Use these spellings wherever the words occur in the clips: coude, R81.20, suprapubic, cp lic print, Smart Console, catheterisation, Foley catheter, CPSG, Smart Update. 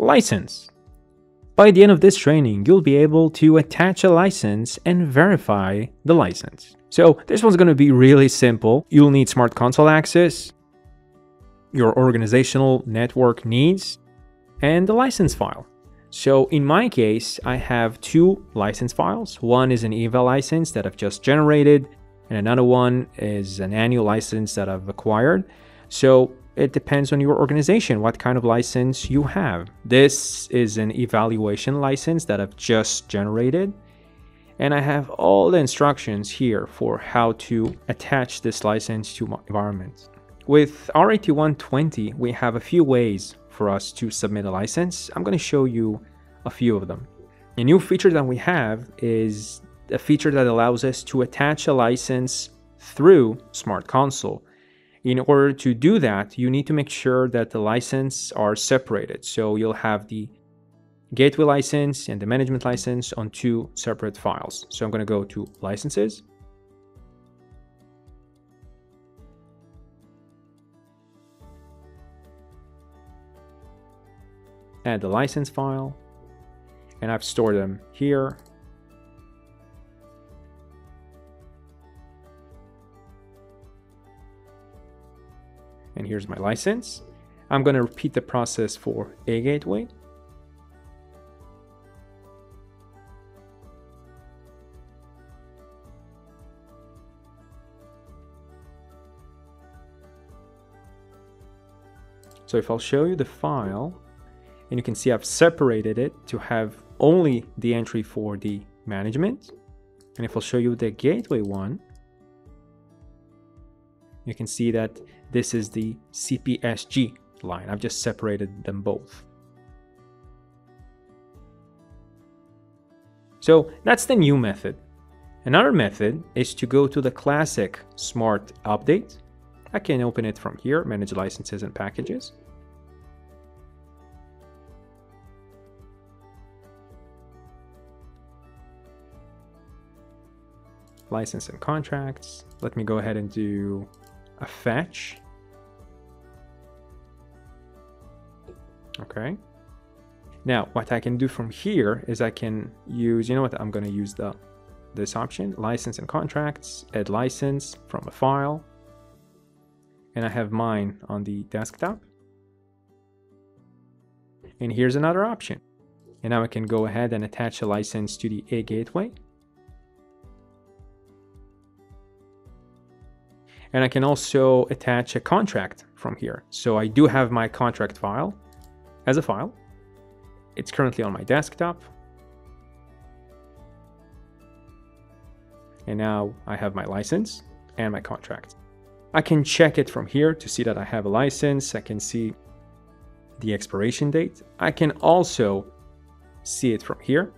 License. By the end of this training, you'll be able to attach a license and verify the license. So this one's going to be really simple. You'll need Smart Console access, your organizational network needs, and the license file. So in my case, I have two license files. One is an eval license that I've just generated, and another one is an annual license that I've acquired. So it depends on your organization, what kind of license you have. This is an evaluation license that I've just generated. And I have all the instructions here for how to attach this license to my environment. With R81.20, we have a few ways for us to submit a license. I'm going to show you a few of them. A new feature that we have is a feature that allows us to attach a license through Smart Console. In order to do that, you need to make sure that the licenses are separated. So you'll have the gateway license and the management license on two separate files. So I'm going to go to Licenses. Add the license file. And I've stored them here. And here's my license. I'm going to repeat the process for a gateway. So if I'll show you the file, and you can see I've separated it to have only the entry for the management. And if I'll show you the gateway one, you can see that this is the CPSG line. I've just separated them both. So that's the new method. Another method is to go to the classic Smart Update. I can open it from here, Manage Licenses and Packages. License and Contracts. Let me go ahead and do a fetch. Okay. Now, what I can do from here is I can use, you know what, I'm going to use this option, License and Contracts, Add License from a file. And I have mine on the desktop. And here's another option. And now I can go ahead and attach a license to the A gateway. And I can also attach a contract from here. So I do have my contract file as a file. It's currently on my desktop. And now I have my license and my contract. I can check it from here to see that I have a license. I can see the expiration date. I can also see it from here,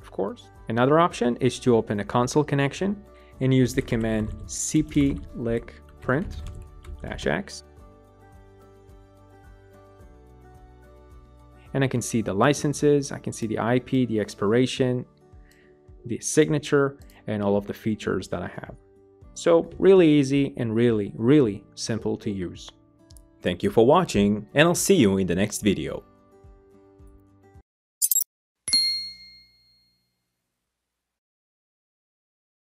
of course. Another option is to open a console connection and use the command cp lic print -x. And I can see the licenses, I can see the IP, the expiration, the signature, and all of the features that I have. So really easy and really, really simple to use. Thank you for watching, and I'll see you in the next video.